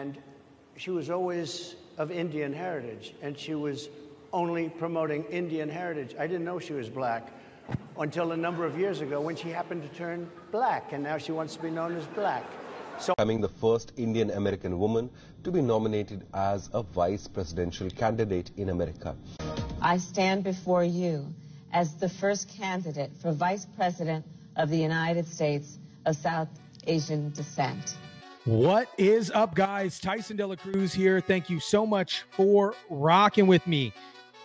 and she was always of Indian heritage, and she was only promoting Indian heritage. I didn't know she was black until a number of years ago when she happened to turn black, and now she wants to be known as black. So becoming the first Indian American woman to be nominated as a vice presidential candidate in America. I stand before you as the first candidate for vice president of the United States of South Asian descent. What is up, guys? Tyson Delacruz here. Thank you so much for rocking with me.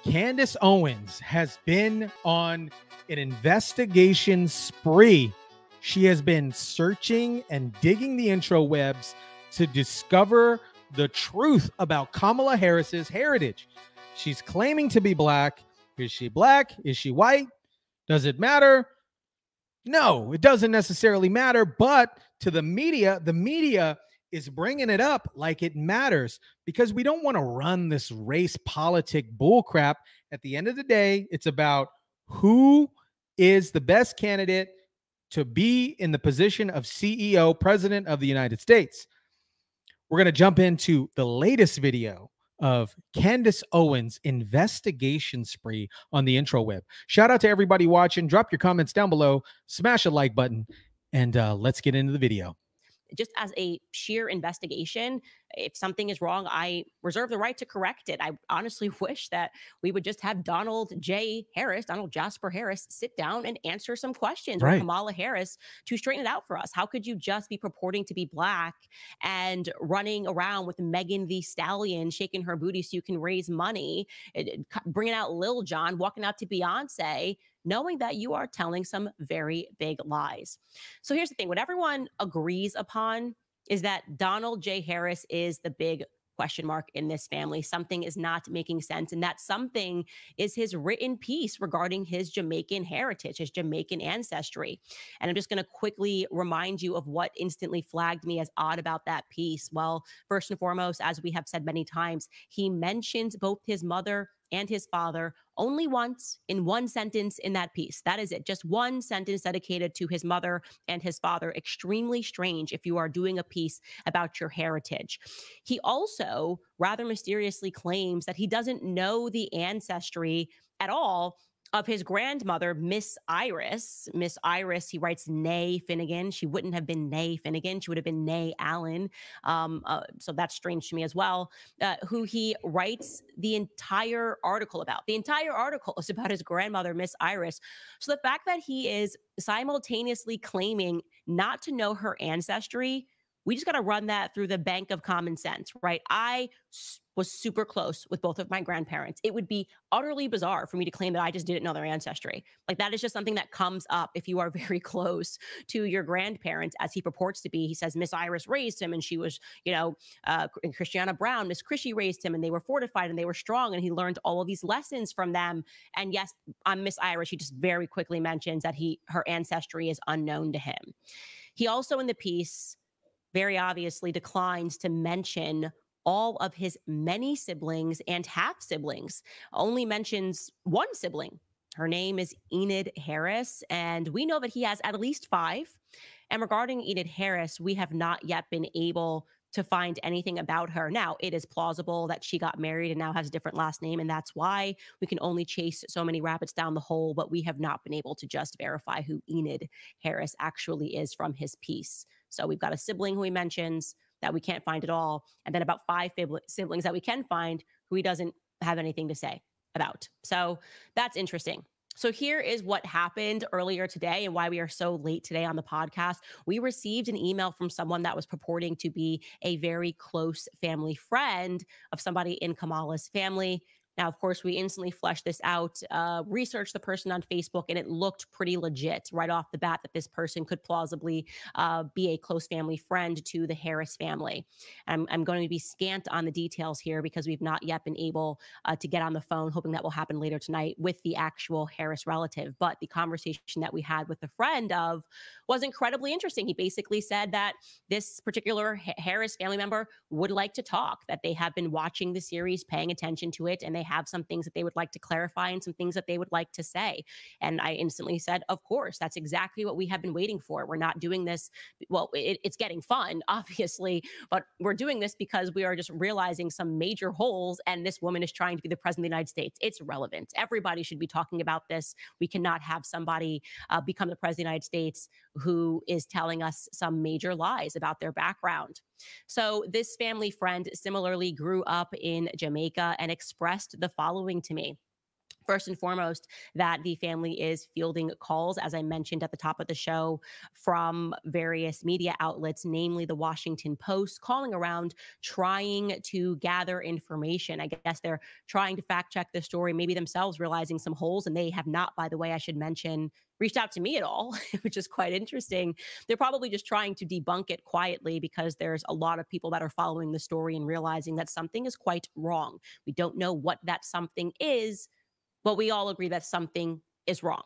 Candace Owens has been on an investigation spree. She has been searching and digging the interwebs to discover the truth about Kamala Harris's heritage. She's claiming to be black. Is she black? Is she white? Does it matter? No, it doesn't necessarily matter, but to the media is bringing it up like it matters because we don't want to run this race politic bullcrap. At the end of the day, it's about who is the best candidate to be in the position of CEO, President of the United States. We're going to jump into the latest video of Candace Owens' investigation spree on the interweb. Shout out to everybody watching. Drop your comments down below. Smash a like button, and let's get into the video. Just as a sheer investigation, if something is wrong, I reserve the right to correct it. I honestly wish that we would just have Donald J. Harris, Donald Jasper Harris, sit down and answer some questions with Kamala Harris to straighten it out for us. How could you just be purporting to be black and running around with Megan Thee Stallion, shaking her booty so you can raise money, bringing out Lil Jon, walking out to Beyonce, knowing that you are telling some very big lies? So here's the thing. What everyone agrees upon is that Donald J. Harris is the big question mark in this family. Something is not making sense, and that something is his written piece regarding his Jamaican heritage, his Jamaican ancestry. And I'm just going to quickly remind you of what instantly flagged me as odd about that piece. Well, first and foremost, as we have said many times, he mentions both his mother and his father only once in one sentence in that piece. That is it. Just one sentence dedicated to his mother and his father. Extremely strange if you are doing a piece about your heritage. He also rather mysteriously claims that he doesn't know the ancestry at all of his grandmother, Miss Iris. Miss Iris, he writes, Nay Finnegan. She wouldn't have been Nay Finnegan. She would have been Nay Allen. So that's strange to me as well, who he writes the entire article about. The entire article is about his grandmother, Miss Iris. So the fact that he is simultaneously claiming not to know her ancestry, we just got to run that through the bank of common sense, right? I was super close with both of my grandparents. It would be utterly bizarre for me to claim that I just didn't know their ancestry. Like, that is just something that comes up if you are very close to your grandparents, as he purports to be. He says Miss Iris raised him, and she was, you know, and Christiana Brown, Miss Chrissy raised him, and they were fortified and they were strong, and he learned all of these lessons from them. And yes, on Miss Iris, she just very quickly mentions that her ancestry is unknown to him. He also, in the piece, very obviously declines to mention all of his many siblings and half-siblings, only mentions one sibling. Her name is Enid Harris, and we know that he has at least 5. And regarding Enid Harris, we have not yet been able to find anything about her. Now, it is plausible that she got married and now has a different last name, and that's why we can only chase so many rabbits down the hole, but we have not been able to just verify who Enid Harris actually is from his piece. So we've got a sibling who he mentions that we can't find at all, and then about 5 siblings that we can find who he doesn't have anything to say about. So that's interesting. So here is what happened earlier today and why we are so late today on the podcast. We received an email from someone that was purporting to be a very close family friend of somebody in Kamala's family. Now, of course, we instantly fleshed this out, researched the person on Facebook, and it looked pretty legit right off the bat that this person could plausibly be a close family friend to the Harris family. I'm going to be scant on the details here because we've not yet been able to get on the phone, hoping that will happen later tonight with the actual Harris relative. But the conversation that we had with the friend of was incredibly interesting. He basically said that this particular Harris family member would like to talk, that they have been watching the series, paying attention to it, and they they have some things that they would like to clarify and some things that they would like to say. And I instantly said, of course, that's exactly what we have been waiting for. We're not doing this. Well, it's getting fun, obviously, but we're doing this because we are just realizing some major holes. And this woman is trying to be the president of the United States. It's relevant. Everybody should be talking about this. We cannot have somebody become the president of the United States who is telling us some major lies about their background. So this family friend similarly grew up in Jamaica and expressed the following to me. First and foremost, that the family is fielding calls, as I mentioned at the top of the show, from various media outlets, namely the Washington Post, calling around, trying to gather information. I guess they're trying to fact check the story, maybe themselves realizing some holes, and they have not, by the way, I should mention, reached out to me at all, which is quite interesting. They're probably just trying to debunk it quietly because there's a lot of people that are following the story and realizing that something is quite wrong. We don't know what that something is, but we all agree that something is wrong.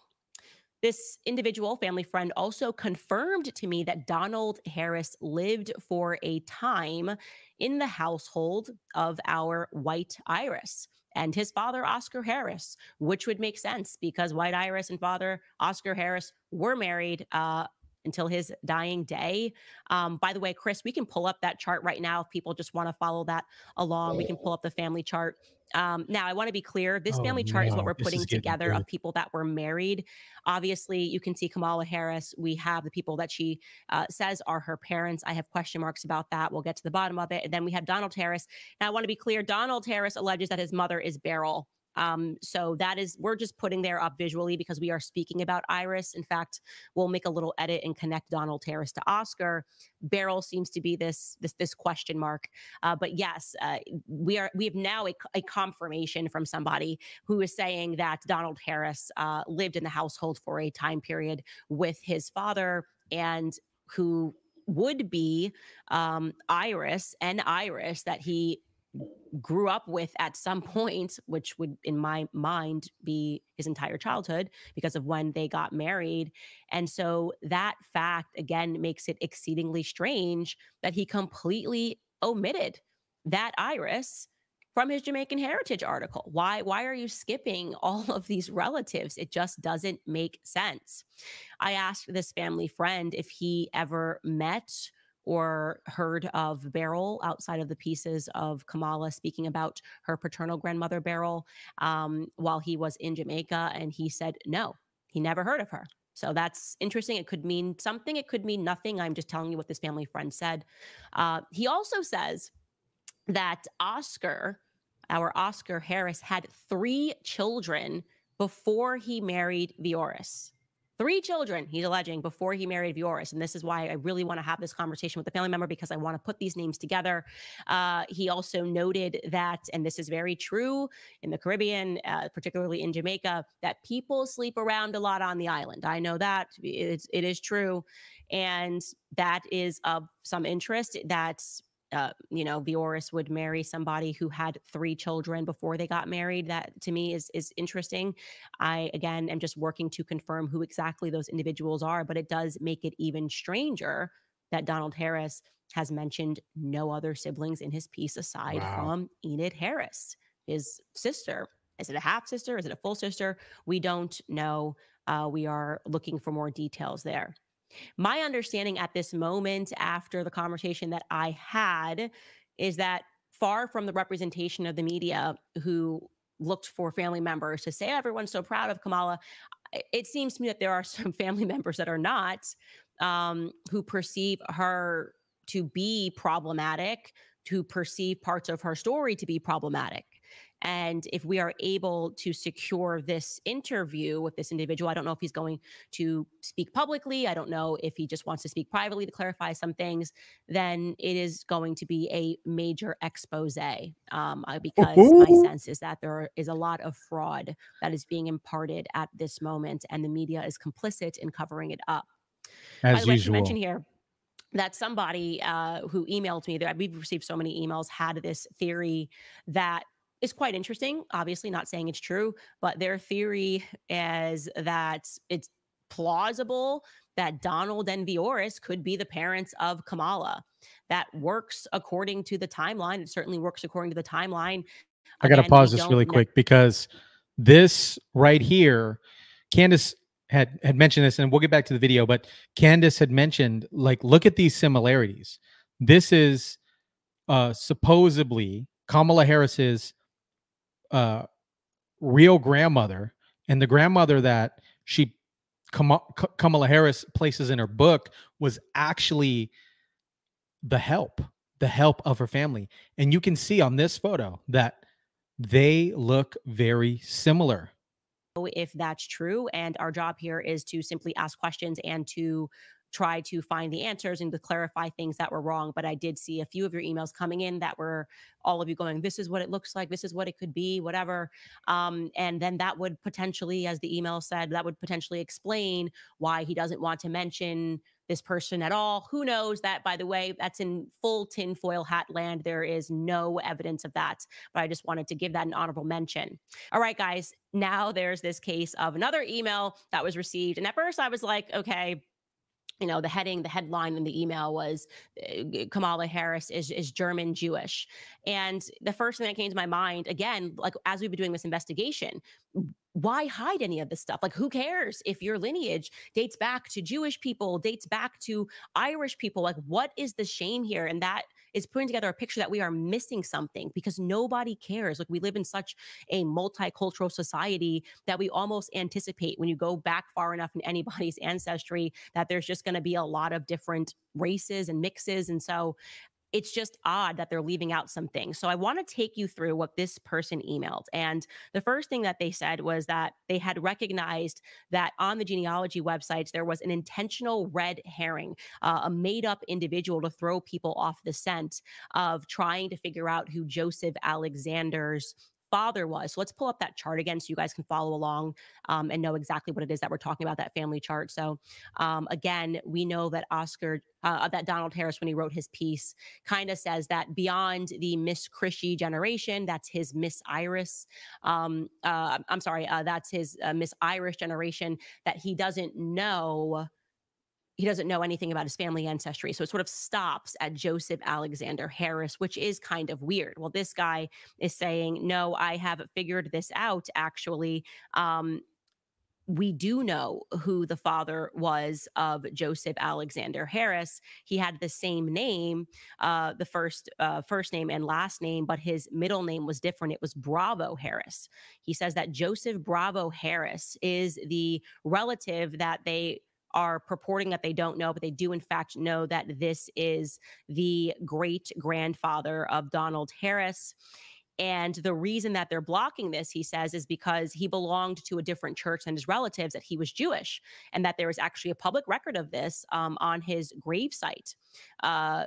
This individual family friend also confirmed to me that Donald Harris lived for a time in the household of our white Iris and his father, Oscar Harris, which would make sense because white Iris and father, Oscar Harris, were married until his dying day. By the way, Chris, we can pull up that chart right now if people just want to follow that along. We can pull up the family chart. Now, I want to be clear. This family chart is what we're putting together of people that were married. Obviously, you can see Kamala Harris. We have the people that she says are her parents. I have question marks about that. We'll get to the bottom of it. And then we have Donald Harris. Now, I want to be clear. Donald Harris alleges that his mother is Beryl. So that is, we're just putting there up visually because we are speaking about Iris. In fact, we'll make a little edit and connect Donald Harris to Oscar. Beryl seems to be this question mark. But yes, we have now a confirmation from somebody who is saying that Donald Harris lived in the household for a time period with his father and who would be Iris and Iris that he grew up with at some point, which would, in my mind, be his entire childhood because of when they got married. And so that fact, again, makes it exceedingly strange that he completely omitted that Iris from his Jamaican heritage article. Why are you skipping all of these relatives? It just doesn't make sense. I asked this family friend if he ever met or heard of Beryl outside of the pieces of Kamala speaking about her paternal grandmother Beryl while he was in Jamaica. And he said, no, he never heard of her. So that's interesting. It could mean something. It could mean nothing. I'm just telling you what this family friend said. He also says that our Oscar Harris had 3 children before he married Vioris. 3 children, he's alleging, before he married Vioris. And this is why I really want to have this conversation with the family member because I want to put these names together. He also noted that, and this is very true in the Caribbean, particularly in Jamaica, that people sleep around a lot on the island. I know that. It is true. And that is of some interest. That's Vioris would marry somebody who had 3 children before they got married. That to me is interesting. I, again, am just working to confirm who exactly those individuals are, but it does make it even stranger that Donald Harris has mentioned no other siblings in his piece aside from Enid Harris, his sister. Is it a half sister? Is it a full sister? We don't know. We are looking for more details there. My understanding at this moment, after the conversation that I had, is that far from the representation of the media who looked for family members to say, everyone's so proud of Kamala, it seems to me that there are some family members that are not, who perceive her to be problematic, who perceive parts of her story to be problematic. And if we are able to secure this interview with this individual, I don't know if he's going to speak publicly. I don't know if he just wants to speak privately to clarify some things. Then it is going to be a major expose, because my sense is that there is a lot of fraud that is being imparted at this moment, and the media is complicit in covering it up. As usual. I like to mention here that somebody who emailed me, that we've received so many emails, had this theory that is quite interesting. Obviously, not saying it's true, but their theory is that it's plausible that Donald and Vioris could be the parents of Kamala. That works according to the timeline. It certainly works according to the timeline I got to pause this really quick because this right here, Candace had mentioned this, and we'll get back to the video, but Candace had mentioned, like, look at these similarities. This is supposedly Kamala Harris's real grandmother, and the grandmother that she, Kamala Harris, places in her book was actually the help of her family. And you can see on this photo that they look very similar. If that's true, and our job here is to simply ask questions and to try to find the answers and to clarify things that were wrong. But I did see a few of your emails coming in that were all of you going, this is what it looks like, this is what it could be, whatever. And then that would potentially, as the email said, that would potentially explain why he doesn't want to mention this person at all. Who knows that, by the way, that's in full tinfoil hat land. There is no evidence of that, but I just wanted to give that an honorable mention. All right, guys, now there's this case of another email that was received. And at first I was like, okay, you know, the headline in the email was Kamala Harris is German Jewish. And the first thing that came to my mind, again, like as we've been doing this investigation, why hide any of this stuff? Like, who cares if your lineage dates back to Jewish people, dates back to Irish people? Like, what is the shame here? And that is putting together a picture that we are missing something because nobody cares. Like, we live in such a multicultural society that we almost anticipate when you go back far enough in anybody's ancestry that there's just going to be a lot of different races and mixes. And so it's just odd that they're leaving out something. So I want to take you through what this person emailed. And the first thing that they said was that they had recognized that on the genealogy websites, there was an intentional red herring, a made-up individual to throw people off the scent of trying to figure out who Joseph Alexander's father was. So let's pull up that chart again so you guys can follow along and know exactly what it is that we're talking about, that family chart. So again, we know that Donald Harris, when he wrote his piece, kind of says that beyond the Miss Chrissy generation, that's his Miss Iris. That's his Miss Iris generation, that he doesn't know. He doesn't know anything about his family ancestry. So it sort of stops at Joseph Alexander Harris, which is kind of weird. Well, this guy is saying, no, I have figured this out, actually. We do know who the father was of Joseph Alexander Harris. He had the same name, the first name and last name, but his middle name was different. It was Bravo Harris. He says that Joseph Bravo Harris is the relative that they are purporting that they don't know, but they do in fact know that this is the great grandfather of Donald Harris. And the reason that they're blocking this, he says, is because he belonged to a different church than his relatives, that he was Jewish, and that there is actually a public record of this on his gravesite,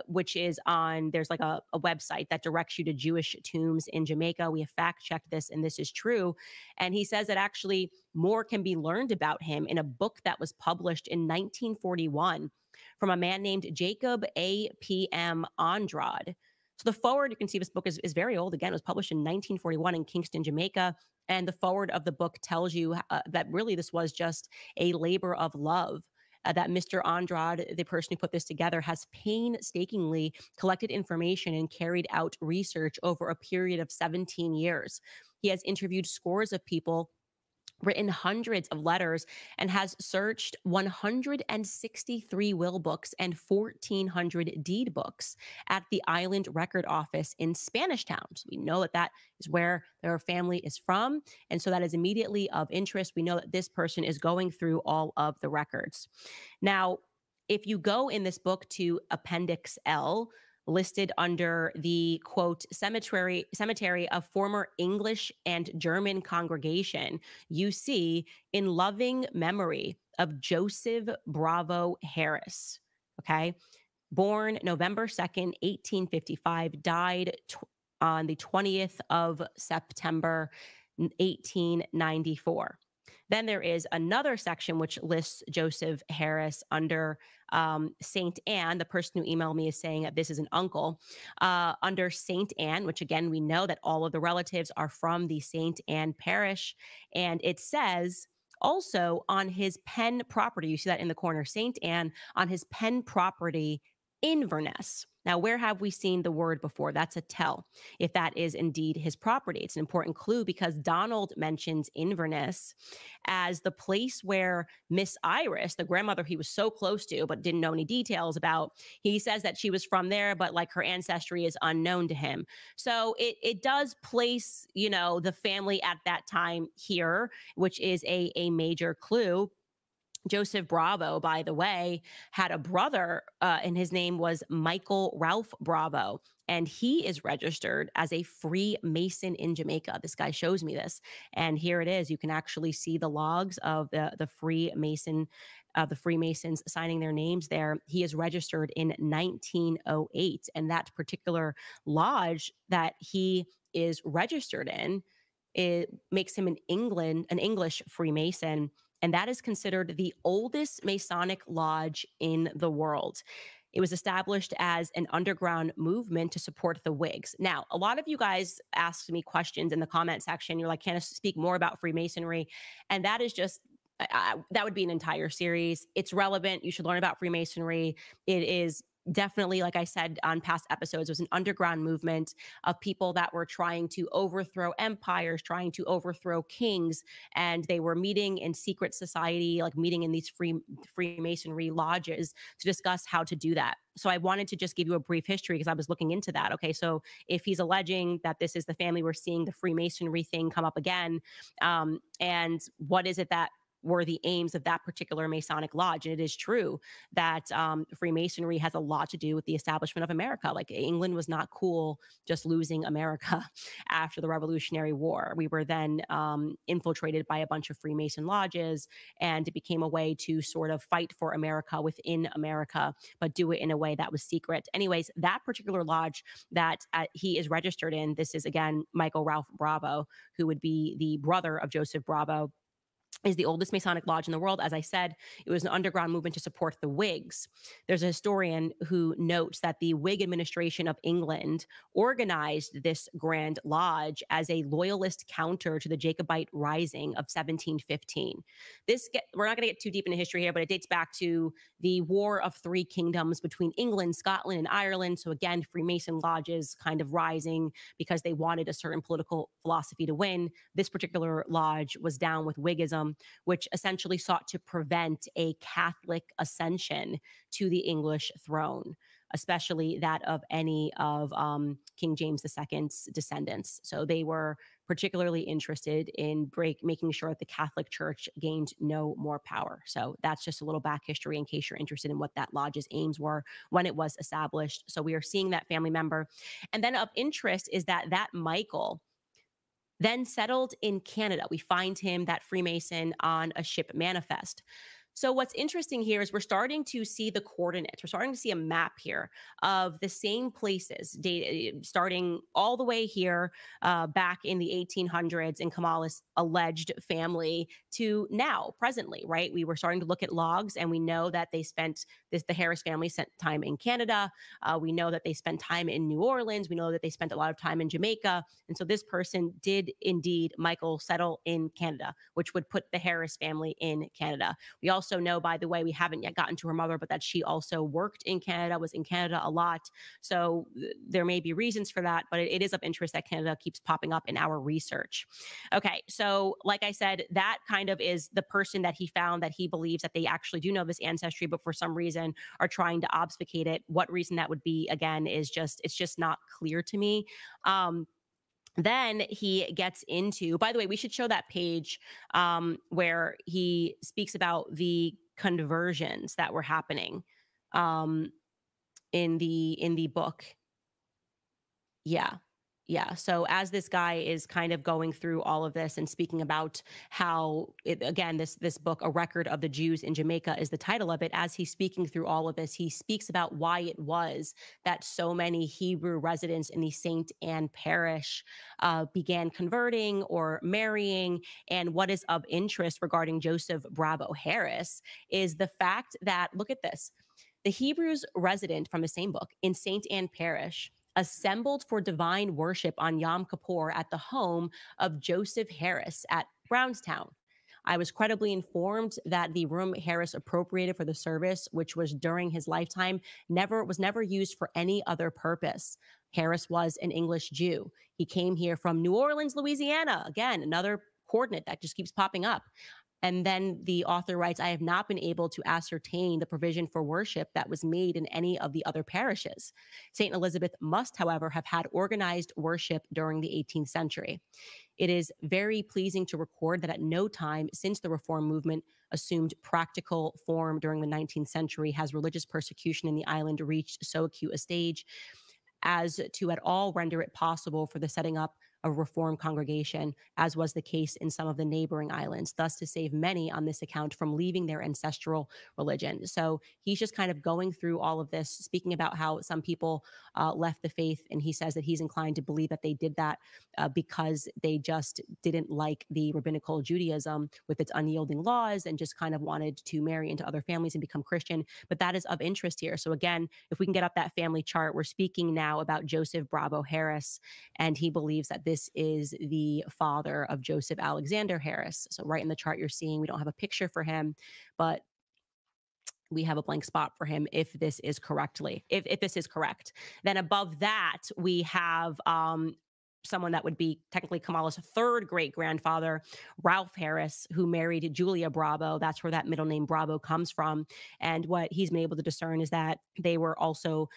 which is on, there's like a website that directs you to Jewish tombs in Jamaica. We have fact-checked this, and this is true. And he says that actually more can be learned about him in a book that was published in 1941 from a man named Jacob A.P.M. Andrade. So the forward, you can see this book is very old. Again, it was published in 1941 in Kingston, Jamaica. And the forward of the book tells you that really this was just a labor of love, that Mr. Andrade, the person who put this together, has painstakingly collected information and carried out research over a period of 17 years. He has interviewed scores of people, written hundreds of letters, and has searched 163 will books and 1,400 deed books at the Island Record Office in Spanish Town. So we know that that is where their family is from. And so that is immediately of interest. We know that this person is going through all of the records. Now, if you go in this book to Appendix L, listed under the, quote, cemetery of former English and German congregation, you see in loving memory of Joseph Bravo Harris, okay? Born November 2nd, 1855, died on the 20th of September, 1894. Then there is another section which lists Joseph Harris under St. Anne. The person who emailed me is saying that this is an uncle under St. Anne, which again, we know that all of the relatives are from the St. Anne parish. And it says also on his Penn property, you see that in the corner, St. Anne, on his Penn property, Inverness. Now, where have we seen the word before? That's a tell. If that is indeed his property, it's an important clue because Donald mentions Inverness as the place where Miss Iris, the grandmother he was so close to but didn't know any details about, he says that she was from there, but like her ancestry is unknown to him. So it does place, you know, the family at that time here, which is a major clue. Joseph Bravo, by the way, had a brother, and his name was Michael Ralph Bravo. And he is registered as a Freemason in Jamaica. This guy shows me this. And here it is. You can actually see the logs of the Freemasons signing their names there. He is registered in 1908. And that particular lodge that he is registered in, it makes him an English Freemason. And that is considered the oldest Masonic lodge in the world. It was established as an underground movement to support the Whigs. Now, a lot of you guys asked me questions in the comment section. You're like, can I speak more about Freemasonry? And that is just, that would be an entire series. It's relevant. You should learn about Freemasonry. It is definitely, like I said on past episodes, it was an underground movement of people that were trying to overthrow empires, trying to overthrow kings, and they were meeting in secret society, like meeting in these Freemasonry lodges to discuss how to do that. So I wanted to just give you a brief history because I was looking into that. Okay, so if he's alleging that this is the family, we're seeing the Freemasonry thing come up again, and what is it that were the aims of that particular Masonic lodge. And it is true that Freemasonry has a lot to do with the establishment of America. Like England was not cool just losing America after the Revolutionary War. We were then infiltrated by a bunch of Freemason lodges, and it became a way to sort of fight for America within America, but do it in a way that was secret. Anyways, that particular lodge that he is registered in, this is again, Michael Ralph Bravo, who would be the brother of Joseph Bravo, is the oldest Masonic lodge in the world. As I said, it was an underground movement to support the Whigs. There's a historian who notes that the Whig administration of England organized this Grand Lodge as a loyalist counter to the Jacobite Rising of 1715. We're not going to get too deep into history here, but it dates back to the War of Three Kingdoms between England, Scotland, and Ireland. So again, Freemason lodges kind of rising because they wanted a certain political philosophy to win. This particular lodge was down with Whiggism, which essentially sought to prevent a Catholic ascension to the English throne, especially that of any of King James II's descendants. So they were particularly interested in making sure that the Catholic Church gained no more power. So that's just a little back history in case you're interested in what that lodge's aims were when it was established. So we are seeing that family member. And then of interest is that Michael then settled in Canada. We find him, that Freemason, on a ship manifest. So what's interesting here is we're starting to see the coordinates. We're starting to see a map here of the same places, starting all the way here back in the 1800s in Kamala's alleged family to now, presently, right? We were starting to look at logs, and we know that they spent the Harris family spent time in Canada. We know that they spent time in New Orleans. We know that they spent a lot of time in Jamaica. And so this person did indeed, Michael, settle in Canada, which would put the Harris family in Canada. We also know, by the way, we haven't yet gotten to her mother, but that she also worked in Canada, was in Canada a lot. So there may be reasons for that, but it is of interest that Canada keeps popping up in our research. Okay, so like I said, that kind of is the person that he found that he believes that they actually do know this ancestry, but for some reason are trying to obfuscate it. What reason that would be, again, it's just not clear to me. Then he gets into, by the way, we should show that page where he speaks about the conversions that were happening in the book. Yeah. Yeah. So as this guy is kind of going through all of this and speaking about how, again, this book, A Record of the Jews in Jamaica, is the title of it. As he's speaking through all of this, he speaks about why it was that so many Hebrew residents in the St. Anne Parish began converting or marrying. And what is of interest regarding Joseph Bravo Harris is the fact that, look at this, the Hebrews resident from the same book in St. Anne Parish assembled for divine worship on Yom Kippur at the home of Joseph Harris at Brownstown. I was credibly informed that the room Harris appropriated for the service, which was during his lifetime, was never used for any other purpose. Harris was an English Jew. He came here from New Orleans, Louisiana. Again, another coordinate that just keeps popping up. And then the author writes, I have not been able to ascertain the provision for worship that was made in any of the other parishes. St. Elizabeth must, however, have had organized worship during the 18th century. It is very pleasing to record that at no time since the Reform movement assumed practical form during the 19th century has religious persecution in the island reached so acute a stage as to at all render it possible for the setting up a Reformed congregation, as was the case in some of the neighboring islands, thus to save many on this account from leaving their ancestral religion. So he's just kind of going through all of this, speaking about how some people left the faith, and he says that he's inclined to believe that they did that because they just didn't like the rabbinical Judaism with its unyielding laws and just kind of wanted to marry into other families and become Christian. But that is of interest here. So again, if we can get up that family chart, we're speaking now about Joseph Bravo Harris, and he believes that this is the father of Joseph Alexander Harris. So right in the chart you're seeing, we don't have a picture for him, but we have a blank spot for him if this is correctly, if this is correct. Then above that, we have someone that would be technically Kamala's third great-grandfather, Ralph Harris, who married Julia Bravo. That's where that middle name Bravo comes from. And what he's been able to discern is that they were also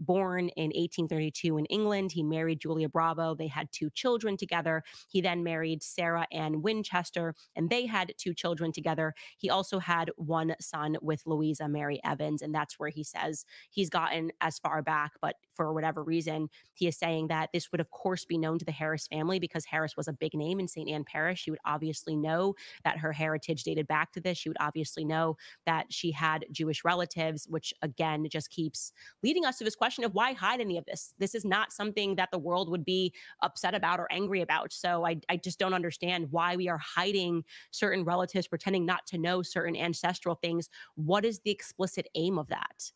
born in 1832 in England. He married Julia Bravo. They had two children together. He then married Sarah Ann Winchester, and they had two children together. He also had one son with Louisa Mary Evans, and that's where he says he's gotten as far back, but for whatever reason, he is saying that this would, of course, be known to the Harris family because Harris was a big name in St. Anne Parish. She would obviously know that her heritage dated back to this. She would obviously know that she had Jewish relatives, which, again, just keeps leading us to this question of why hide any of this? This is not something that the world would be upset about or angry about. So I just don't understand why we are hiding certain relatives, pretending not to know certain ancestral things. What is the explicit aim of that?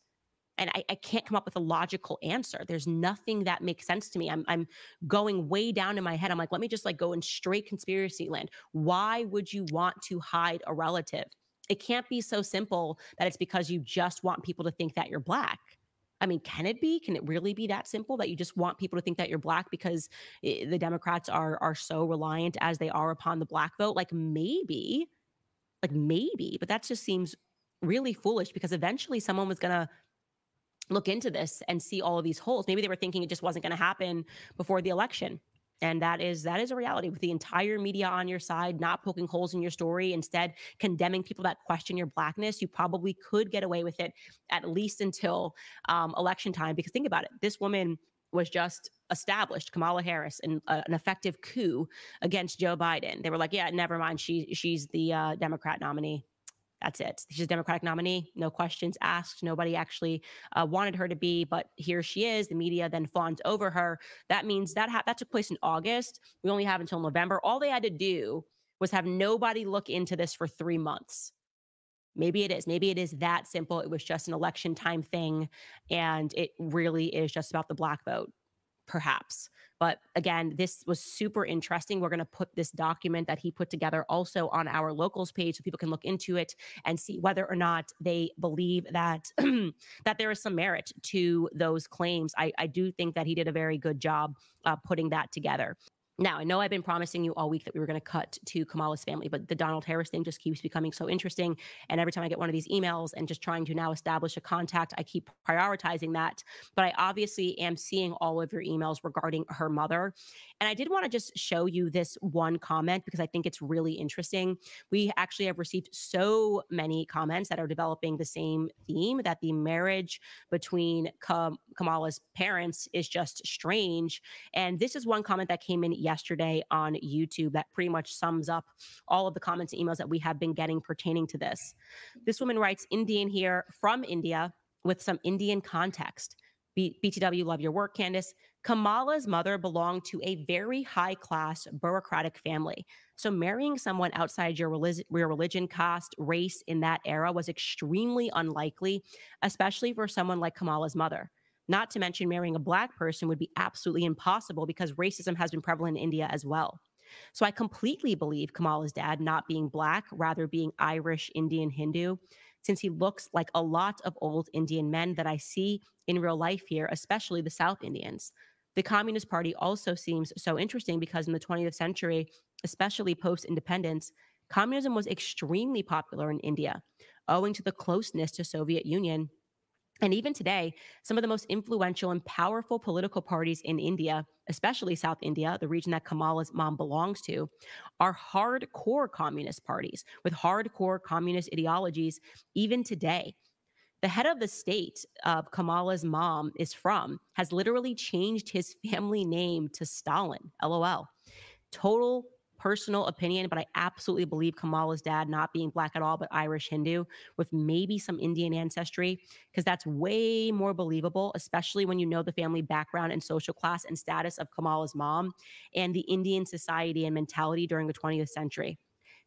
And I can't come up with a logical answer. There's nothing that makes sense to me. I'm going way down in my head. I'm like, let me just like go in straight conspiracy land. Why would you want to hide a relative? It can't be so simple that it's because you just want people to think that you're Black. I mean, can it be? Can it really be that simple that you just want people to think that you're Black because the Democrats are so reliant as they are upon the Black vote? Like maybe, but that just seems really foolish because eventually someone was going to look into this and see all of these holes. Maybe they were thinking it just wasn't going to happen before the election. And that is a reality with the entire media on your side, not poking holes in your story, instead condemning people that question your Blackness. You probably could get away with it at least until election time, because think about it. This woman was just established, Kamala Harris, in an effective coup against Joe Biden. They were like, yeah, never mind. She's the Democrat nominee. That's it. She's a Democratic nominee. No questions asked. Nobody actually wanted her to be, but here she is. The media then fawns over her. That means that took place in August. We only have until November. All they had to do was have nobody look into this for 3 months. Maybe it is. Maybe it is that simple. It was just an election time thing, and it really is just about the Black vote, perhaps. But again, this was super interesting. We're going to put this document that he put together also on our locals page so people can look into it and see whether or not they believe that that there is some merit to those claims. I do think that he did a very good job putting that together. Now, I know I've been promising you all week that we were going to cut to Kamala's family, but the Donald Harris thing just keeps becoming so interesting. And every time I get one of these emails and just trying to now establish a contact, I keep prioritizing that. But I obviously am seeing all of your emails regarding her mother. And I did want to just show you this one comment because I think it's really interesting. We actually have received so many comments that are developing the same theme, that the marriage between Kamala's parents is just strange. And this is one comment that came in yesterday on YouTube that pretty much sums up all of the comments and emails that we have been getting pertaining to this. This woman writes, Indian here, from India, with some Indian context. BTW, love your work, Candace. Kamala's mother belonged to a very high-class bureaucratic family. So marrying someone outside your religion, caste, race in that era was extremely unlikely, especially for someone like Kamala's mother. Not to mention marrying a Black person would be absolutely impossible because racism has been prevalent in India as well. So I completely believe Kamala's dad not being Black, rather being Irish, Indian, Hindu, since he looks like a lot of old Indian men that I see in real life here, especially the South Indians. The Communist Party also seems so interesting because in the 20th century, especially post-independence, communism was extremely popular in India, owing to the closeness to Soviet Union. And even today, some of the most influential and powerful political parties in India, especially South India, the region that Kamala's mom belongs to, are hardcore communist parties with hardcore communist ideologies even today. The head of the state of Kamala's mom is from has literally changed his family name to Stalin, LOL. Total personal opinion, but I absolutely believe Kamala's dad not being Black at all, but Irish, Hindu, with maybe some Indian ancestry, because that's way more believable, especially when you know the family background and social class and status of Kamala's mom and the Indian society and mentality during the 20th century.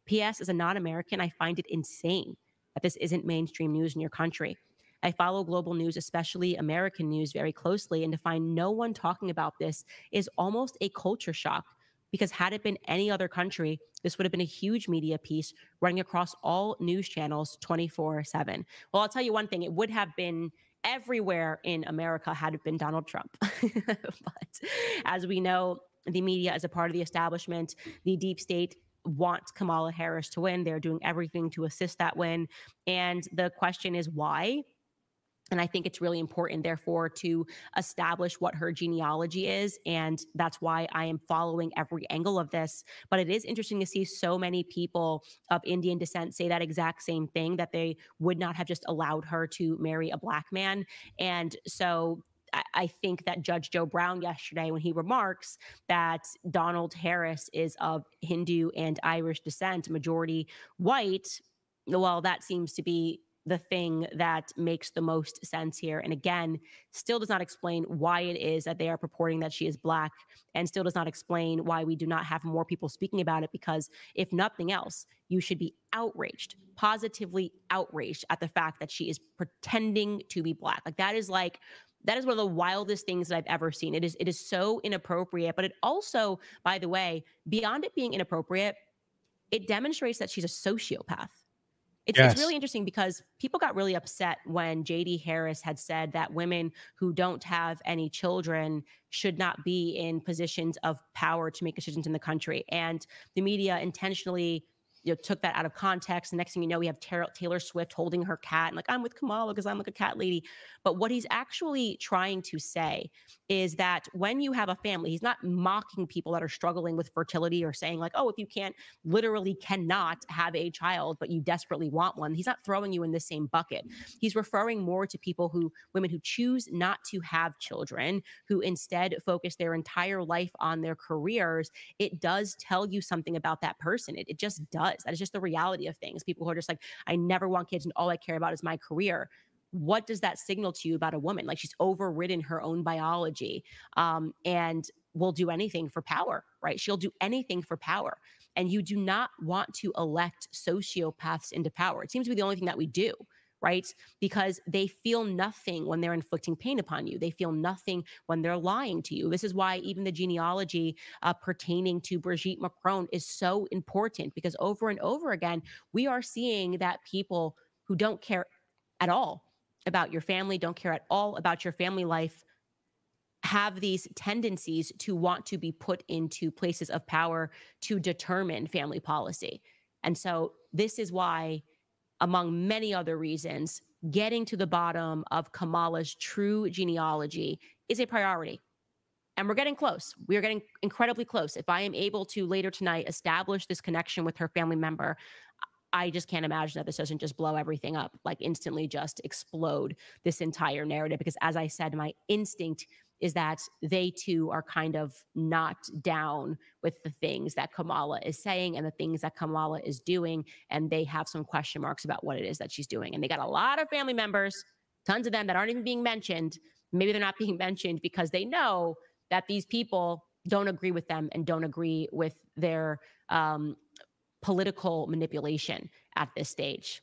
P.S. As a non-American, I find it insane that this isn't mainstream news in your country. I follow global news, especially American news, very closely, and to find no one talking about this is almost a culture shock. Because had it been any other country, this would have been a huge media piece running across all news channels 24/7. Well, I'll tell you one thing. It would have been everywhere in America had it been Donald Trump. But as we know, the media is a part of the establishment. The deep state wants Kamala Harris to win. They're doing everything to assist that win. And the question is why? And I think it's really important, therefore, to establish what her genealogy is. And that's why I am following every angle of this. But it is interesting to see so many people of Indian descent say that exact same thing, that they would not have just allowed her to marry a Black man. And so I think that Judge Joe Brown yesterday, when he remarks that Donald Harris is of Hindu and Irish descent, majority white, well, that seems to be the thing that makes the most sense here. And again, still does not explain why it is that they are purporting that she is Black, and still does not explain why we do not have more people speaking about it, because if nothing else, you should be outraged, positively outraged at the fact that she is pretending to be Black. That is one of the wildest things that I've ever seen. It is so inappropriate, but it also, by the way, beyond it being inappropriate, it demonstrates that she's a sociopath. It's really interesting because people got really upset when JD Harris had said that women who don't have any children should not be in positions of power to make decisions in the country. And the media intentionally took that out of context. The next thing you know, we have Taylor Swift holding her cat and like, I'm with Kamala because I'm like a cat lady. But what he's actually trying to say is that when you have a family, he's not mocking people that are struggling with fertility or saying like, oh, if you can't, literally cannot have a child, but you desperately want one. He's not throwing you in the same bucket. He's referring more to people who, women who choose not to have children, who instead focus their entire life on their careers. It does tell you something about that person. It just does. That is just the reality of things. People who are just like, I never want kids and all I care about is my career. What does that signal to you about a woman? Like, she's overridden her own biology and will do anything for power, right? She'll do anything for power. And you do not want to elect sociopaths into power. It seems to be the only thing that we do, right? Because they feel nothing when they're inflicting pain upon you. They feel nothing when they're lying to you. This is why even the genealogy pertaining to Brigitte Macron is so important, because over and over again, we are seeing that people who don't care at all about your family, don't care at all about your family life, have these tendencies to want to be put into places of power to determine family policy. And so this is why, among many other reasons, getting to the bottom of Kamala's true genealogy is a priority. And we're getting close. We are getting incredibly close. If I am able to later tonight establish this connection with her family member, I just can't imagine that this doesn't just blow everything up, like instantly just explode this entire narrative. Because as I said, my instinct is that they too are kind of not down with the things that Kamala is saying and the things that Kamala is doing. And they have some question marks about what it is that she's doing. And they got a lot of family members, tons of them that aren't even being mentioned. Maybe they're not being mentioned because they know that these people don't agree with them and don't agree with their political manipulation at this stage.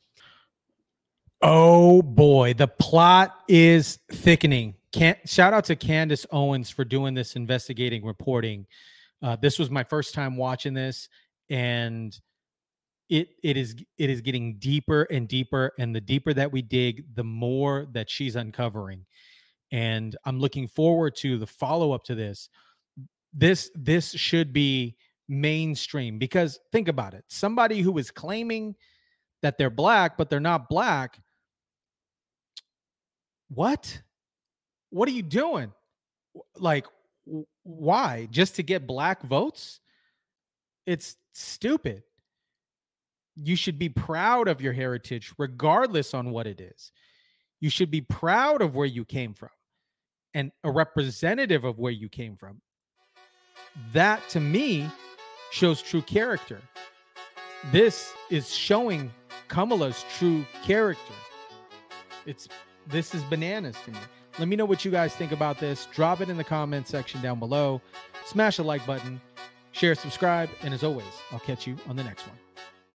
Oh boy, the plot is thickening. Shout out to Candace Owens for doing this investigating reporting This was my first time watching this, and it is getting deeper and deeper, and the deeper that we dig, the more that she's uncovering. And I'm looking forward to the follow-up to this. This should be mainstream, because think about it. Somebody who is claiming that they're black, but they're not black. What are you doing? Like, why? Just to get black votes? It's stupid. You should be proud of your heritage, regardless on what it is. You should be proud of where you came from and a representative of where you came from. That, to me, shows true character. This is showing Kamala's true character. This is bananas to me. Let me know what you guys think about this. Drop it in the comment section down below. Smash the like button, share, subscribe, and as always, I'll catch you on the next one.